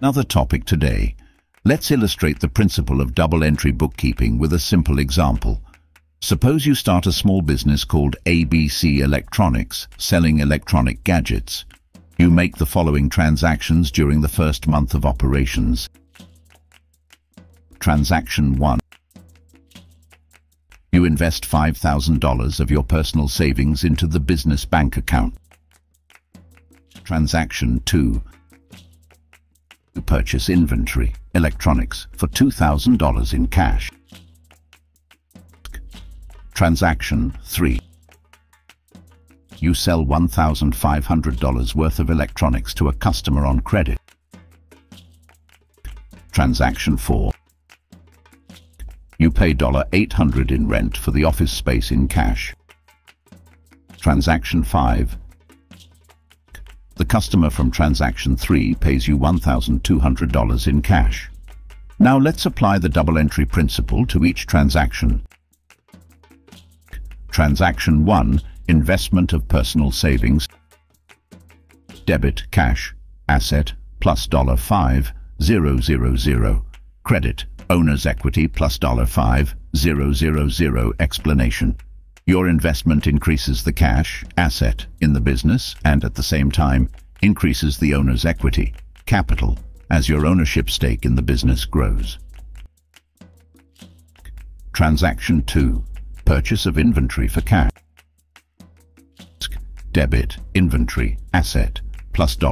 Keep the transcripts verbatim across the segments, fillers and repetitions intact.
Another topic today. Let's illustrate the principle of double-entry bookkeeping with a simple example. Suppose you start a small business called A B C Electronics, selling electronic gadgets. You make the following transactions during the first month of operations. Transaction one. You invest five thousand dollars of your personal savings into the business bank account. Transaction two. You purchase inventory, electronics, for two thousand dollars in cash. Transaction three. You sell one thousand five hundred dollars worth of electronics to a customer on credit. Transaction four. You pay eight hundred dollars in rent for the office space in cash. Transaction five. The customer from transaction three pays you one thousand two hundred dollars in cash. Now let's apply the double entry principle to each transaction. Transaction one. Investment of personal savings. Debit cash. Asset plus five thousand dollars. Credit. Owner's equity plus five thousand dollars. Explanation. Your investment increases the cash, asset, in the business and at the same time increases the owner's equity, capital, as your ownership stake in the business grows. Transaction two. Purchase of inventory for cash. Debit, inventory, asset, plus two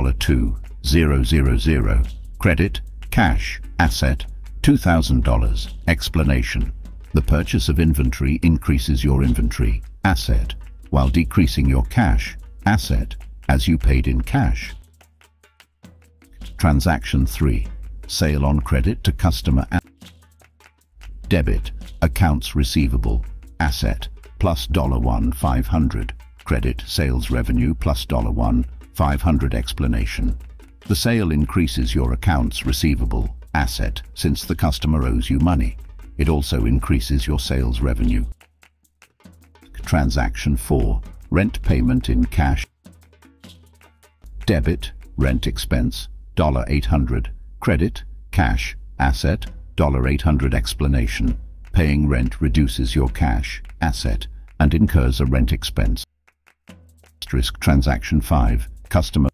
thousand dollars. Credit, cash, asset, two thousand dollars. Explanation. The purchase of inventory increases your inventory, asset, while decreasing your cash, asset, as you paid in cash. Transaction three. Sale on credit to customer. Debit, accounts receivable, asset, plus one thousand five hundred dollars. Credit, sales revenue, plus one thousand five hundred dollars. Explanation. The sale increases your accounts receivable, asset, since the customer owes you money. It also increases your sales revenue. Transaction four. Rent payment in cash. Debit, rent expense, eight hundred dollars. Credit, cash, asset, eight hundred dollars. Explanation. Paying rent reduces your cash, asset, and incurs a rent expense. Asterisk. Transaction five. Customer.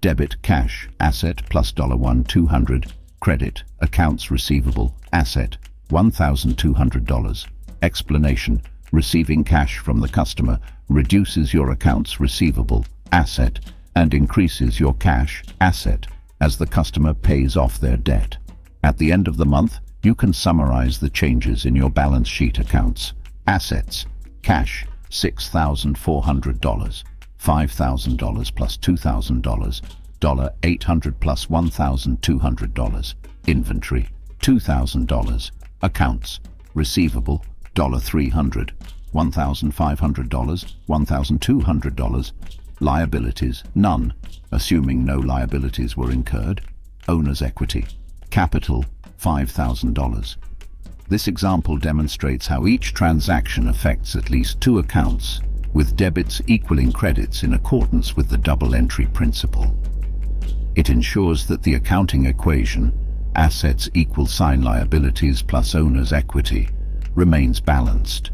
Debit, cash, asset, plus one thousand two hundred dollars. Credit, accounts receivable, asset, one thousand two hundred dollars. Explanation. Receiving cash from the customer reduces your accounts receivable, asset, and increases your cash, asset, as the customer pays off their debt. At the end of the month, you can summarize the changes in your balance sheet accounts. Assets, cash, six thousand four hundred dollars, five thousand dollars plus two thousand dollars, eight hundred dollars plus one thousand two hundred dollars. Inventory, two thousand dollars. Accounts receivable, three hundred dollars, one thousand five hundred dollars, one thousand two hundred dollars. Liabilities, none, assuming no liabilities were incurred. Owner's equity, capital, five thousand dollars. This example demonstrates how each transaction affects at least two accounts, with debits equaling credits in accordance with the double entry principle. It ensures that the accounting equation, assets equal sine liabilities plus owner's equity, remains balanced,